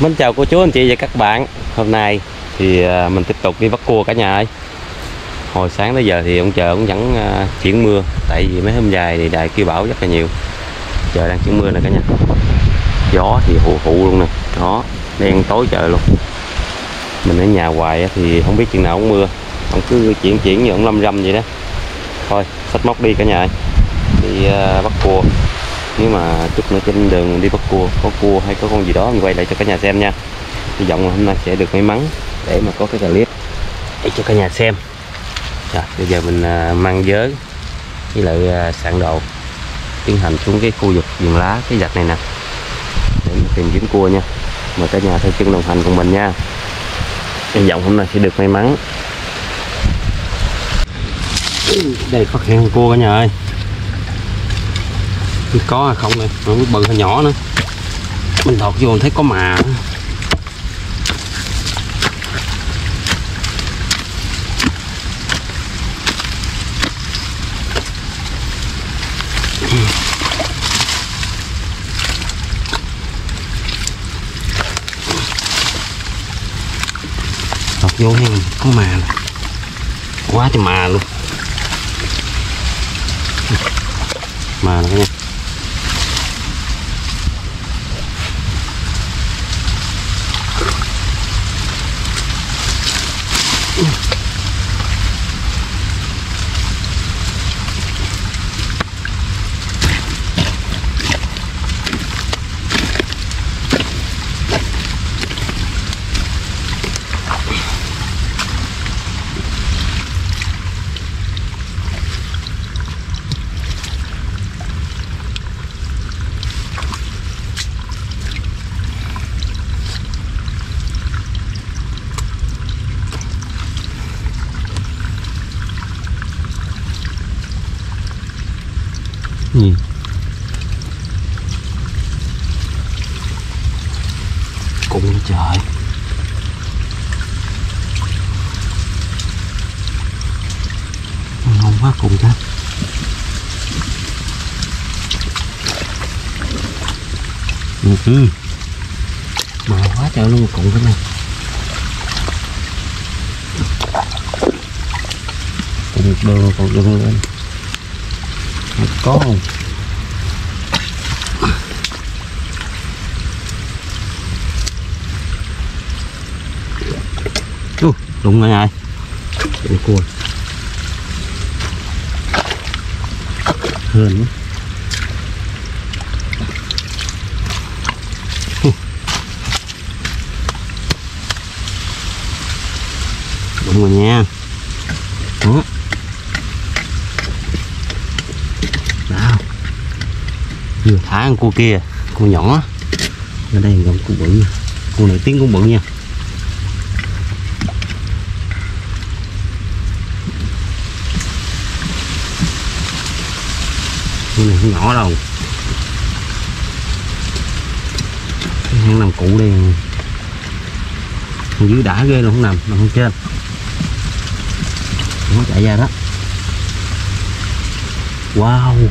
Mến chào cô chú anh chị và các bạn. Hôm nay thì mình tiếp tục đi bắt cua cả nhà ơi. Hồi sáng tới giờ thì ông trời cũng vẫn chuyển mưa. Tại vì mấy hôm dài thì đài kêu bão rất là nhiều. Trời đang chuyển mưa nè cả nhà. Gió thì hụ hụ luôn nè. Đó, đen tối trời luôn. Mình ở nhà hoài thì không biết chừng nào cũng mưa. Ông cứ chuyển như ông lâm râm vậy đó. Thôi, xách móc đi cả nhà ơi. Đi bắt cua. Nếu mà chút nữa trên đường đi bắt cua hay có con gì đó mình quay lại cho cả nhà xem nha. Hy vọng là hôm nay sẽ được may mắn để mà có cái clip để cho cả nhà xem. Rồi, bây giờ mình mang vớ với lại sạn đồ tiến hành xuống cái khu vực vườn lá cái dạch này nè để mình tìm kiếm cua nha. Mời cả nhà theo chân đồng hành cùng mình nha. Hy vọng hôm nay sẽ được may mắn. Đây phát hiện cua cả nhà ơi. Có không nè, không bự hay nhỏ nữa. Mình thọt vô mình thấy có mà. Thọt vô hay có mà nè. Quá trời mà luôn. Mà nè. Nhìn cũng trời ngon quá cùng ta. Mà quá trời luôn cùng cái này. Cùng được luôn anh. Có không? Đúng rồi ai. Để cua. Hơn. Đúng rồi nha. Đó. Vừa thả con cua kia, cua nhỏ. Ở đây còn cua bự. Cua này tiếng cũng bự nha. Cua này không nhỏ đâu. Cái hang nằm cụ đây. Dưới đã ghê luôn, không nằm, nằm không trên. Nó chạy ra đó. Wow.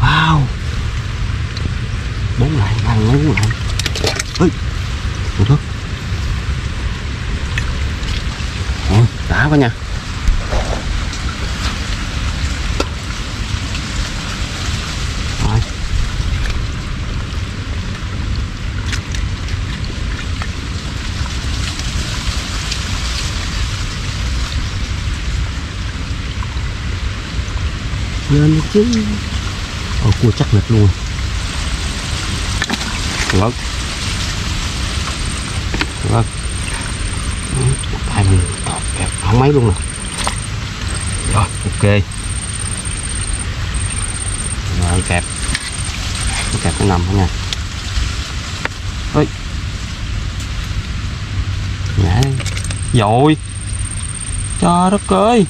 Wow. Bốn lại, ăn bốn lại. Ê. Một thước. Ủa, đã quá nha. Rồi. Lên chứ. Cua chắc lịch luôn. Lớn. Lớn. Tay mình tọt kẹp không mấy luôn nè. Rồi, ok. Rồi kẹp. Kẹp nó nằm không nha. Ơi. Ngã. Rồi. Trời đất ơi.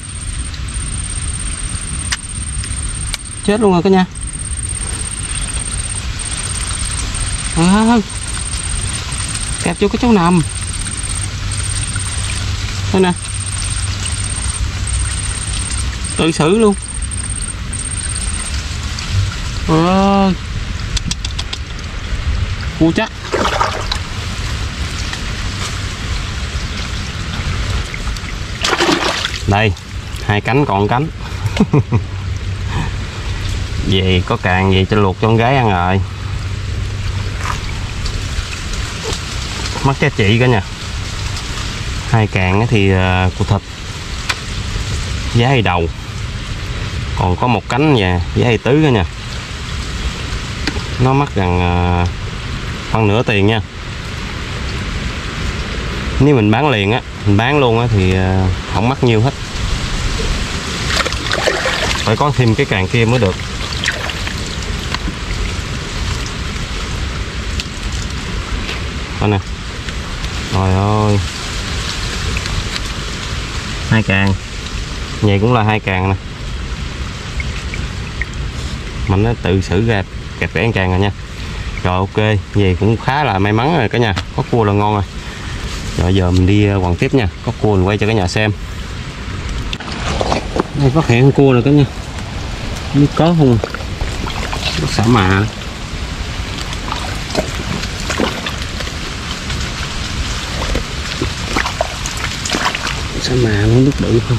Chết luôn rồi cả nhà. À, kẹp vô cái chỗ nằm đây nè, tự xử luôn. Cua chắc Đây, hai cánh còn cánh. Vậy có càng gì cho luộc cho con gái ăn rồi. Mất cái chị cả nha. Hai càng thì của thịt giá hay đầu, còn có một cánh nha, giá hay tứ cả nha. Nó mất gần phân nửa tiền nha. Nếu mình bán liền á, mình bán luôn á thì không mất nhiều hết. Phải có thêm cái càng kia mới được. Coi nè. Trời ơi. Hai càng. Vậy cũng là hai càng nè. Mình nó tự xử ra kẹp cái càng rồi nha. Rồi ok, vậy cũng khá là may mắn rồi cả nhà. Có cua là ngon rồi. Rồi giờ mình đi quặng tiếp nha. Có cua mình quay cho cả nhà xem. Đây phát hiện cua rồi cả nhà. Không có không. Nó xả mà. Xả mà nó đứt đựng không.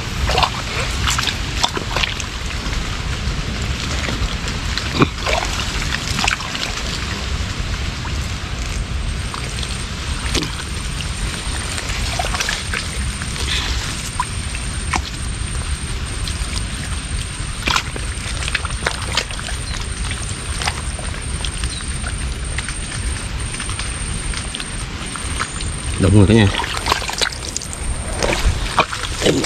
Đúng rồi cả nhà. Để mình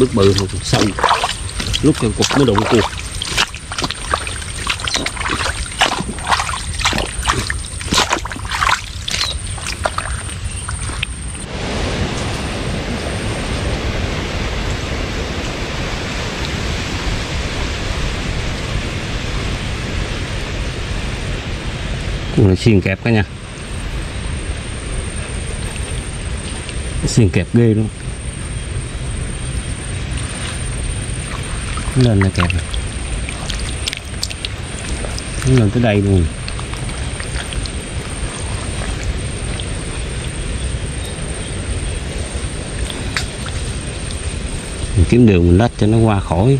Bước bự hoặc sâu lúc theo cục mới đụng cua. Cua xiên kẹp cả nha, xiên kẹp ghê luôn. Lên là kẹp lên tới đây luôn. Mình kiếm đường mình lách cho nó qua khỏi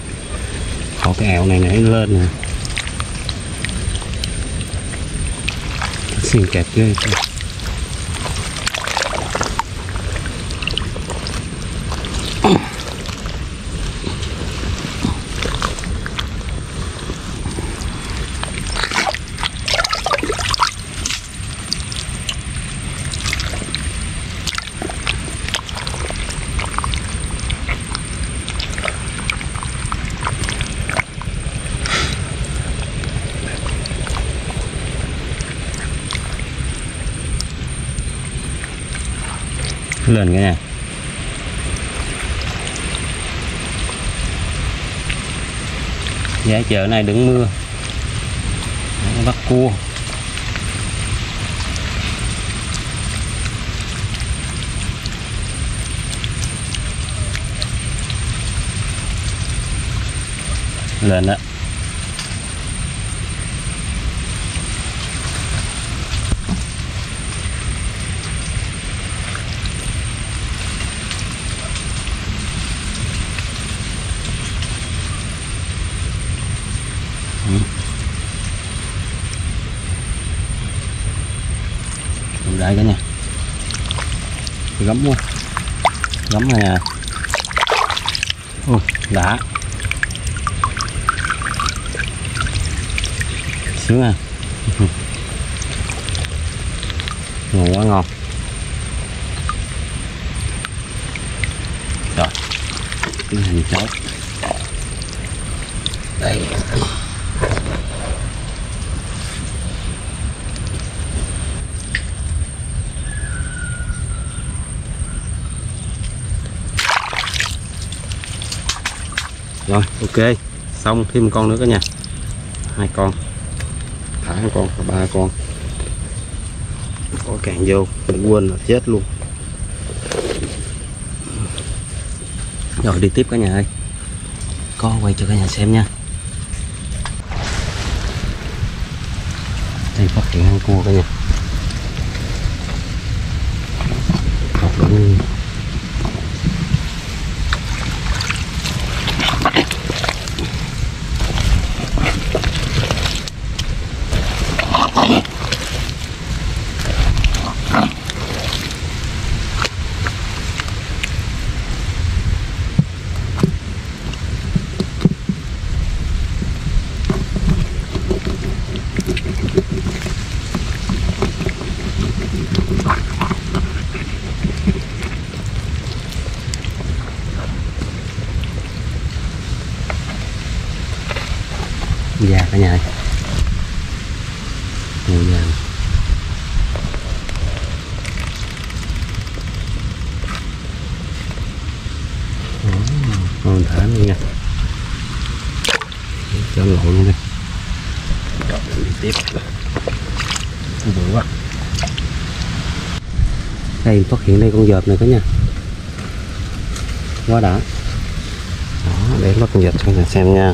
cái ẻo này nãy lên nè. Xin kẹp ghê. Lên cái này giá chợ này đứng mưa bắt cua. Lên đó đây cả nhà, gấm luôn, gấm này à, đã, sướng à, quá ngon. cái gì cháu đây. Rồi ok, xong thêm một con nữa cả nhà, hai con, thả hai con và ba con, có càng vô mình quên là chết luôn. Rồi đi tiếp cả nhà ơi, có quay cho cả nhà xem nha. Đây phát triển ăn cua cả nhà, già cả nhà ơi, ngồi già. Con thả luôn nha, cho lộn luôn đi. Tiếp bự quá. Đây phát hiện đây con dợp này cả nhà, quá đã. Đó, để bắt con dợp cho mình xem nha.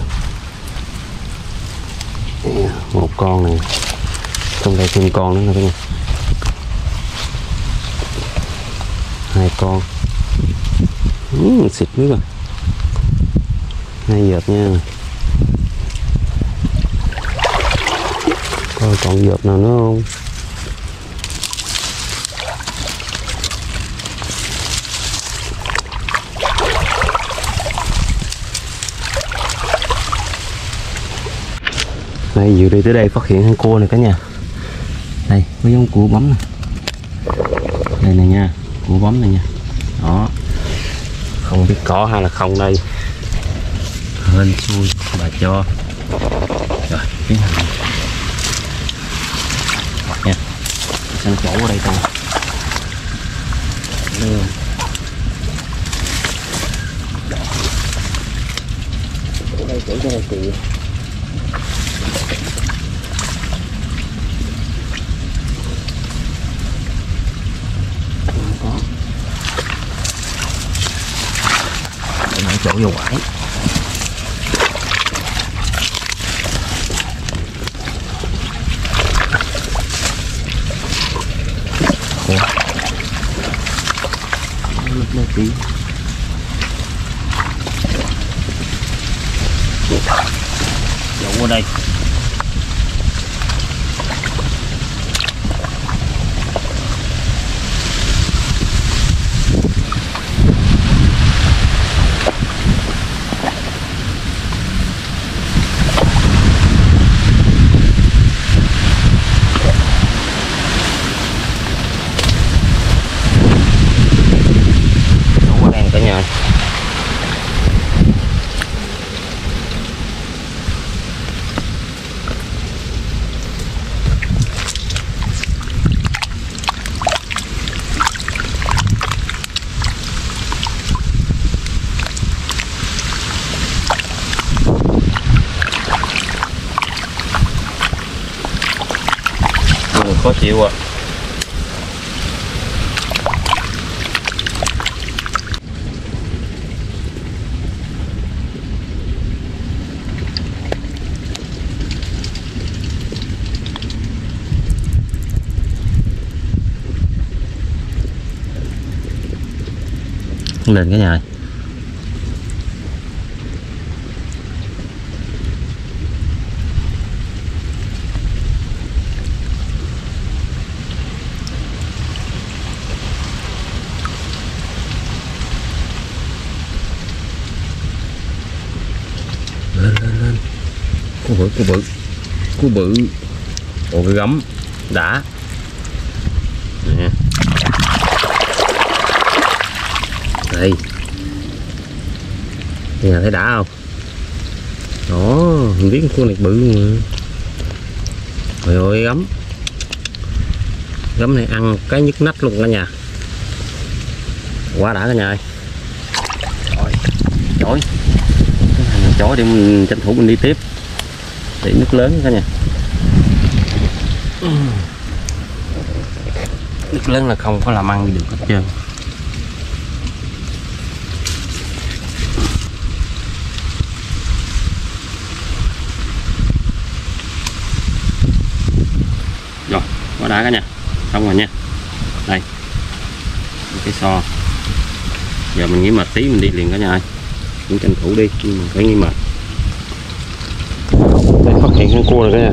Một con này, trong đây thêm con nữa nè, hai con, xịt nước rồi, hai dợp nha. Coi còn dợp nào nữa không? Đây, vừa đi tới đây phát hiện con cua này cả nhà. Đây, có giống cua bấm này. Đây này nha, cua bấm này nha. Đó. Không biết có hay là không đây. Hên xui bà cho. Rồi, cái này. Nha. Săn chỗ ở đây coi. Đây chỗ cho kìa. Chỗ vô quải. Chỗ ở đây. Khó chịu à. Lên cái nhà này. Cua bự, ồ cái gấm đã nè. Đây Nhà thấy đã không? Đó, mình biết con này bự mà. Trời ơi, gấm. Gấm này ăn cái nhức nách luôn cả nhà. Quá đã cả nhà ơi. Rồi, chổi. Cái thằng chổi để mình tranh thủ mình đi tiếp. Để nước lớn cả nhà. Nước lớn là không có làm ăn được hết trơn. Rồi, quá đã cả nhà. Xong rồi nha. Đây. Cái so. Giờ mình nghỉ mệt tí mình đi liền cả nhà ơi. Cũng tranh thủ đi, nhưng mà phải nghỉ mệt. Đây phát hiện con cua rồi cả nhà.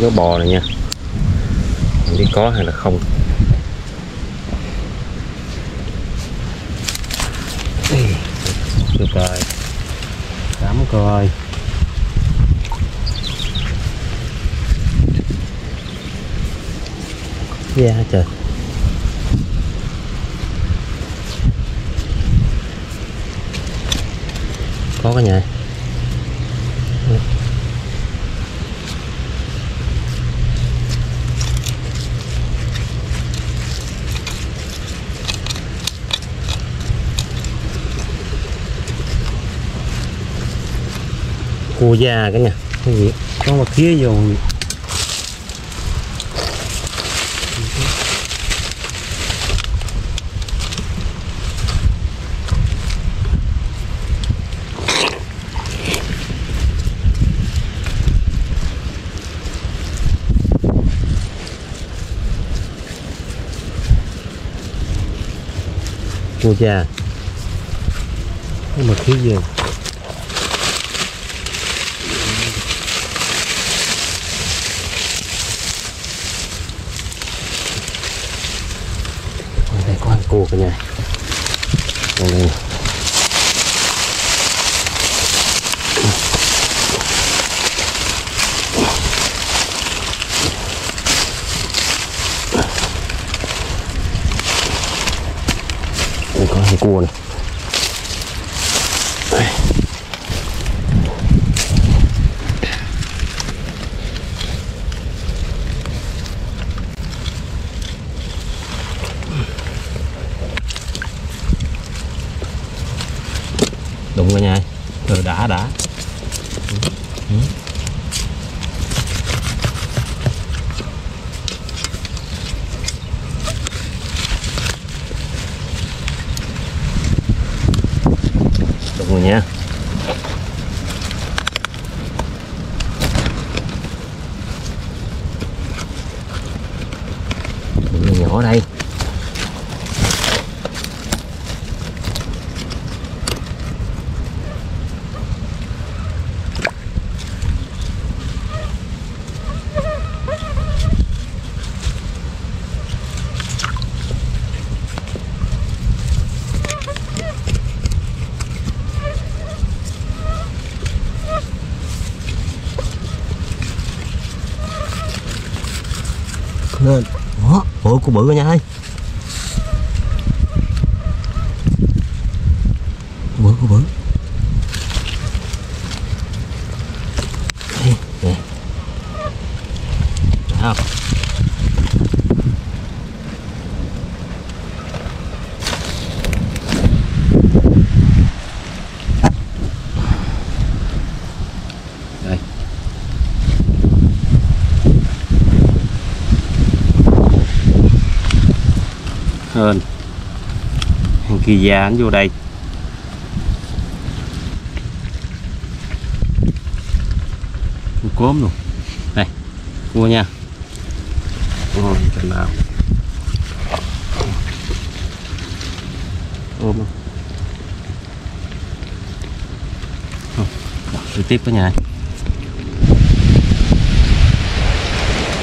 Cái bò này nha. Mình đi có hay là không. Được rồi. Cám coi. Dạ trời. Có cái nhà. Cua già cái nè, cái gì có một khía vô. Cua già có một khía vô. Cua cả nhà. Đây. Đây có hai cua này. Đụng cả nhà. Rồi đã. Đụng rồi nha. Đụng nhỏ đây. Lên. Ủa, cô bự cả nhà ơi. Cô bự. Đây, nè. Đó. Hơn hàng kỳ già anh vô đây. Cua cốm luôn. Đây, cua nha. Ôi trời nào. Ôm luôn. Rồi tiếp cả nhà.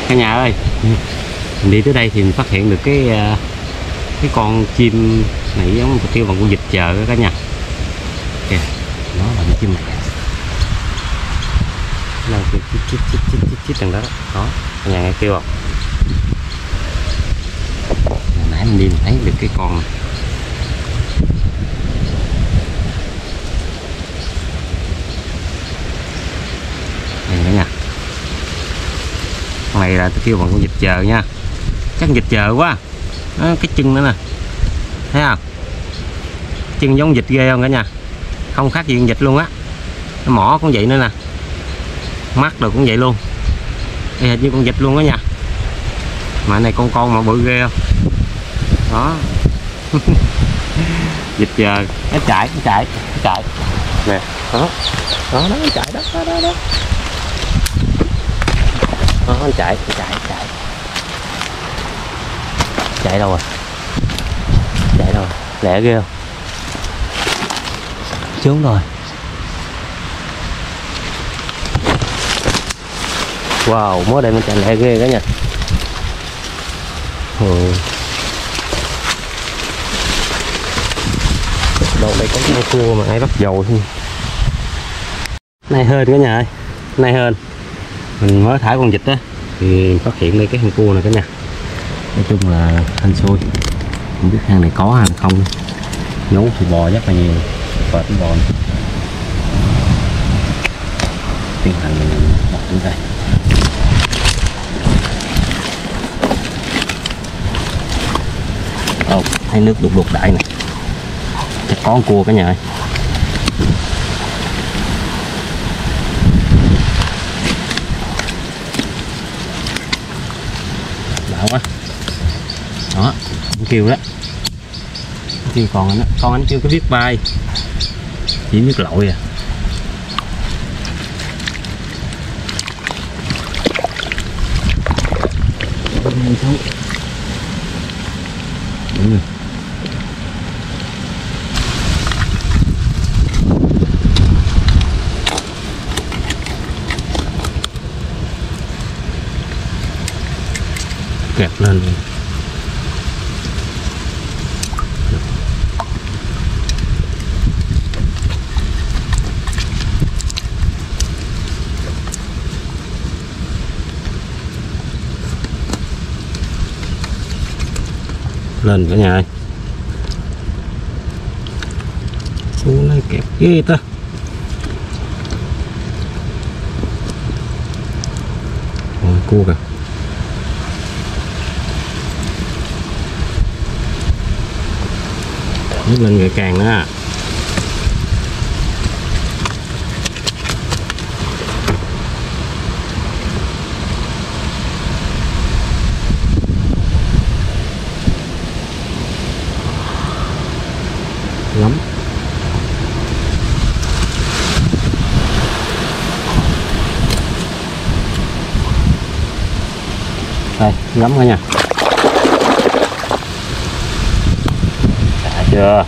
Cả nhà ơi. Mình đi tới đây thì mình phát hiện được cái con chim này giống cua tiêu bằng con vịt chợ cả nhà. Kìa, nó là con chim này. Nó kêu chít thằng đó. Đó, cả nhà nghe kêu không? Nãy mình đi mình thấy được cái con này là tôi kêu bằng con vịt chợ nha, chắc vịt chợ quá. Đó, cái chân nữa nè, thấy không, chân giống vịt ghê không cả nhà, không khác gì con vịt luôn á. Cái mỏ cũng vậy nữa nè, mắt được cũng vậy luôn, y hệt như con vịt luôn đó nha. Mà này con mà bự ghê không đó. Vịt giờ nó chạy, nó chạy nè, đó nó chạy đó đó, nó chạy đâu rồi, lẹ ghê không, xuống rồi. Wow, mới đây mình chạy lẹ ghê đó nha. Đầu đây có con cua mà ai bắt dầu thôi. Này hên cả nhà ơi, này hên. Mình mới thả con vịt đó thì phát hiện đây cái con cua này cả nhà. Nói chung là hên xui, không biết hang này có hay không. Nhú thì bò rất là nhiều, vệt bò. Tiến hành đặt xuống đây. Thấy nước đục đục đại này, chắc có con cua cả nhà ơi. Bạo quá đó, con kêu đó, con kêu còn anh đó. Con anh kêu cái biết bay chỉ biết lội à. Đúng kẹp lên đi. Lên cả nhà ơi, xuống này kẹp ghê ta. Ôi, cua kìa. Nước lên ngày càng nữa à. Lắm đây, lắm cả nhà. Đã chưa,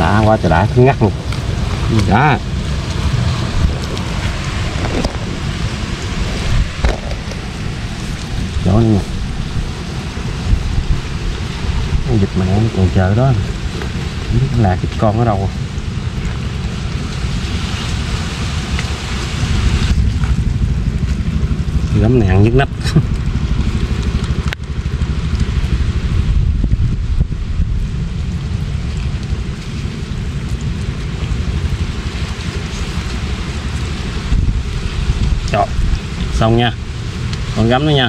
đã quá trời, đã cứng ngắt luôn đó. Chỗ này con vịt mà em còn chờ đó, là cái con ở đâu gấm nạn nhức nách. Chọn xong nha, con gấm đó nha.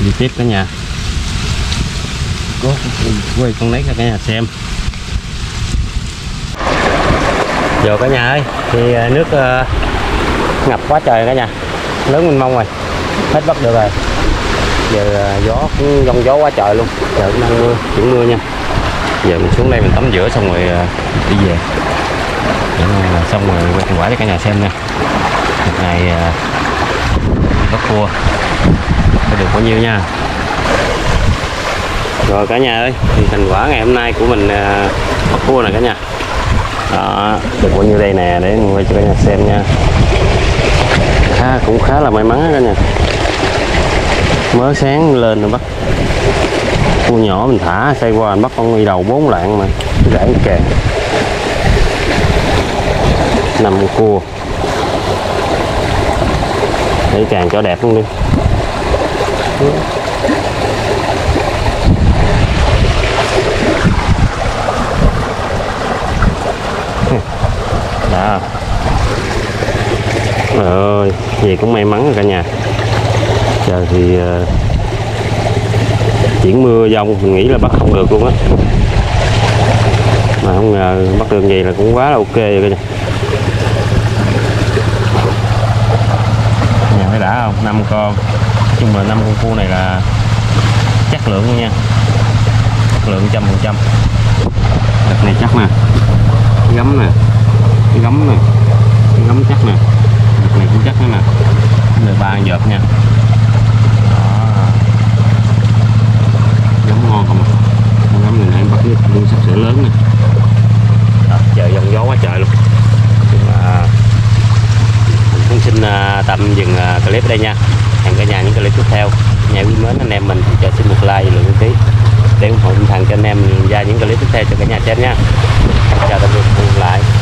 Đi tiếp cả nhà, quay con lấy ra cả nhà xem. Giờ cả nhà ơi, thì nước ngập quá trời cả nhà, lớn mênh mông rồi, hết bắt được rồi. Giờ gió cũng giông gió quá trời luôn, giờ cũng đang mưa, chuyển mưa nha. Giờ mình xuống đây mình tắm rửa xong rồi đi về. Xong rồi quay thành quả cho cả nhà xem nha. Một ngày bắt cua có được bao nhiêu nha. Rồi cả nhà ơi, thì thành quả ngày hôm nay của mình bắt cua này cả nhà. Đó, được bao nhiêu đây nè, để mình quay cho cả nhà xem nha. Cũng khá là may mắn cả nhà. Mới sáng lên rồi bắt cua nhỏ, mình thả xây qua mình bắt con đi đầu 4 lạng mà rãng kè 5 cua. Để càng cho đẹp luôn đi. Trời ơi, gì cũng may mắn rồi cả nhà. Trời thì chuyển mưa dông mình nghĩ là bắt không được luôn á, mà không ngờ bắt được vậy là cũng quá là ok rồi kìa. Nhìn thấy đã không, 5 con, nhưng mà 5 con cua này là chất lượng luôn nha, chất lượng 100%. Đập này chắc nè, gấm nè, gấm nè, gấm chắc nè, đập này cũng chắc nữa nè, 13 dợp nha. Luôn sắp sửa lớn nè, trời dòng gió quá trời luôn. Mình cũng xin tạm dừng clip ở đây nha. Hẹn cả nhà những clip tiếp theo. Nhà quý mến anh em mình thì cho xin một like lượng tí để ủng hộ tinh thần cho anh em ra những clip tiếp theo cho cả nhà xem nha. Chào tạm biệt, hẹn gặp lại.